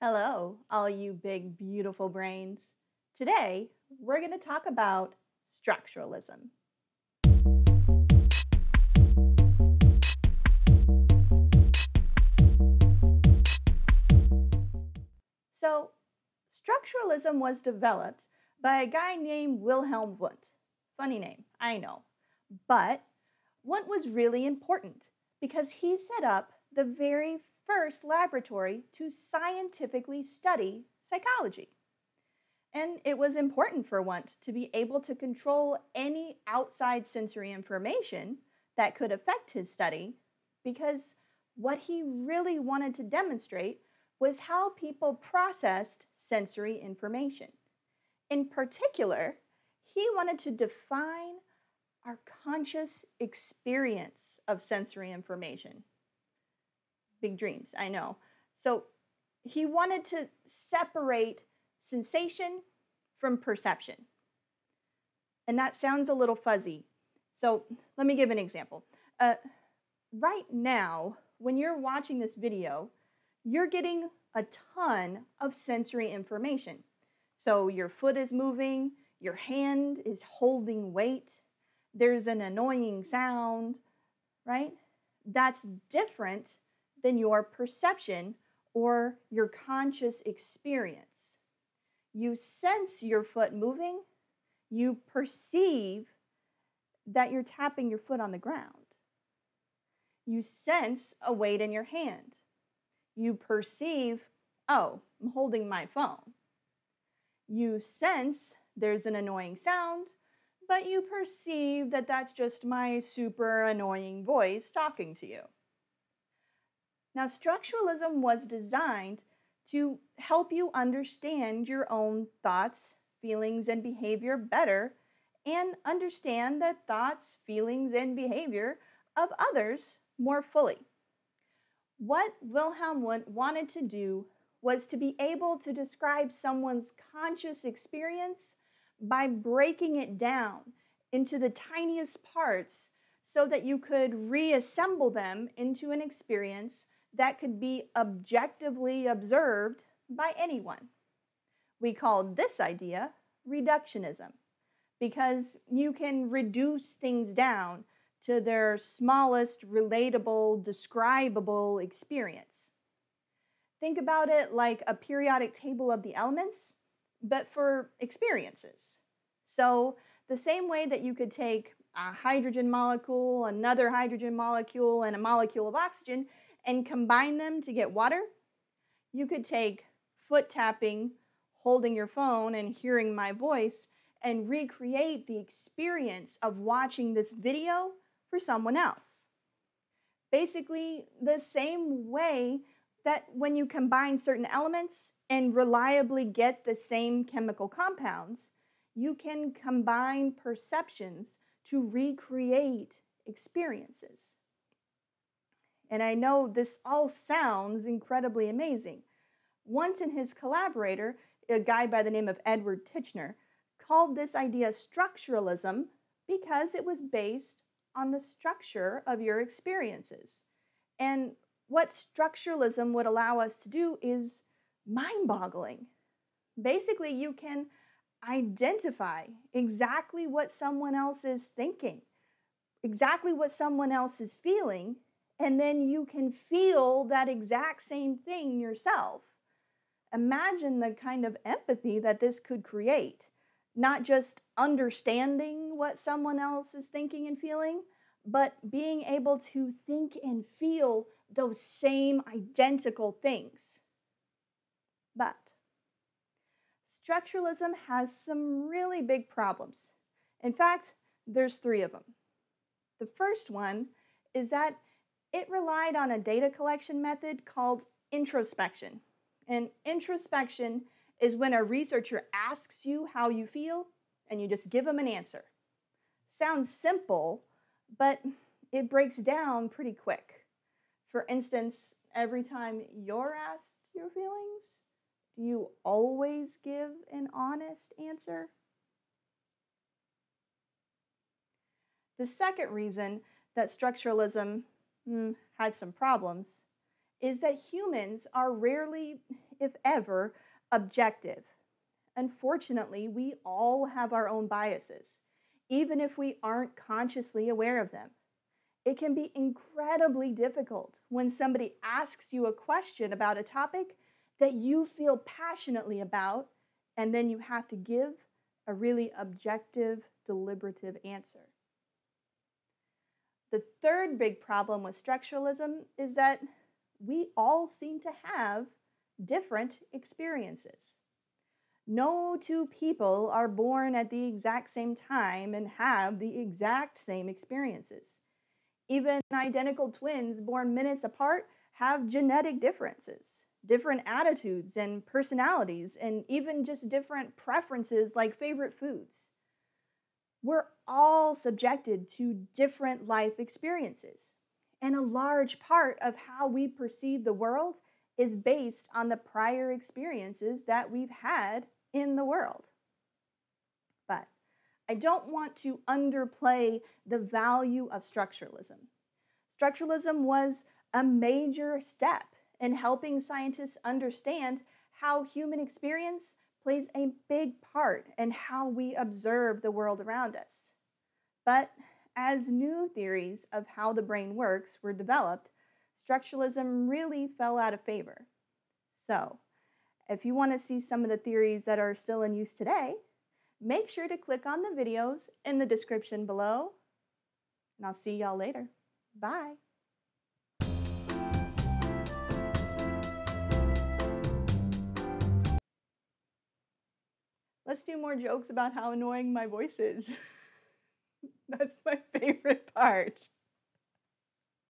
Hello, all you big, beautiful brains. Today, we're going to talk about structuralism. So, structuralism was developed by a guy named Wilhelm Wundt. Funny name, I know. But Wundt was really important because he set up the very first laboratory to scientifically study psychology. And it was important for Wundt to be able to control any outside sensory information that could affect his study, because what he really wanted to demonstrate was how people processed sensory information. In particular, he wanted to define our conscious experience of sensory information. Big dreams, I know. So he wanted to separate sensation from perception. And that sounds a little fuzzy. So let me give an example. Right now, when you're watching this video, you're getting a ton of sensory information. So your foot is moving, your hand is holding weight, there's an annoying sound, right? That's different than your perception or your conscious experience. You sense your foot moving, you perceive that you're tapping your foot on the ground. You sense a weight in your hand. You perceive, oh, I'm holding my phone. You sense there's an annoying sound, but you perceive that that's just my super annoying voice talking to you. Now, structuralism was designed to help you understand your own thoughts, feelings, and behavior better, and understand the thoughts, feelings, and behavior of others more fully. What Wilhelm Wundt wanted to do was to be able to describe someone's conscious experience by breaking it down into the tiniest parts so that you could reassemble them into an experience that could be objectively observed by anyone. We call this idea reductionism because you can reduce things down to their smallest relatable, describable experience. Think about it like a periodic table of the elements, but for experiences. So the same way that you could take a hydrogen molecule, another hydrogen molecule, and a molecule of oxygen, and combine them to get water, you could take foot tapping, holding your phone, and hearing my voice, and recreate the experience of watching this video for someone else. Basically, the same way that when you combine certain elements and reliably get the same chemical compounds, you can combine perceptions to recreate experiences. And I know this all sounds incredibly amazing. Wundt and his collaborator, a guy by the name of Edward Titchener, called this idea structuralism because it was based on the structure of your experiences. And what structuralism would allow us to do is mind-boggling. Basically, you can identify exactly what someone else is thinking, exactly what someone else is feeling, and then you can feel that exact same thing yourself. Imagine the kind of empathy that this could create. Not just understanding what someone else is thinking and feeling, but being able to think and feel those same identical things. But structuralism has some really big problems. In fact, there's three of them. The first one is that it relied on a data collection method called introspection. And introspection is when a researcher asks you how you feel and you just give them an answer. Sounds simple, but it breaks down pretty quick. For instance, every time you're asked your feelings, do you always give an honest answer? The second reason that structuralism had some problems is that humans are rarely, if ever, objective. Unfortunately, we all have our own biases, even if we aren't consciously aware of them. It can be incredibly difficult when somebody asks you a question about a topic that you feel passionately about, and then you have to give a really objective, deliberative answer. The third big problem with structuralism is that we all seem to have different experiences. No two people are born at the exact same time and have the exact same experiences. Even identical twins born minutes apart have genetic differences, different attitudes and personalities, and even just different preferences like favorite foods. We're all subjected to different life experiences. And a large part of how we perceive the world is based on the prior experiences that we've had in the world. But I don't want to underplay the value of structuralism. Structuralism was a major step in helping scientists understand how human experience plays a big part in how we observe the world around us. But as new theories of how the brain works were developed, structuralism really fell out of favor. So, if you want to see some of the theories that are still in use today, make sure to click on the videos in the description below, and I'll see y'all later. Bye! Let's do more jokes about how annoying my voice is. That's my favorite part.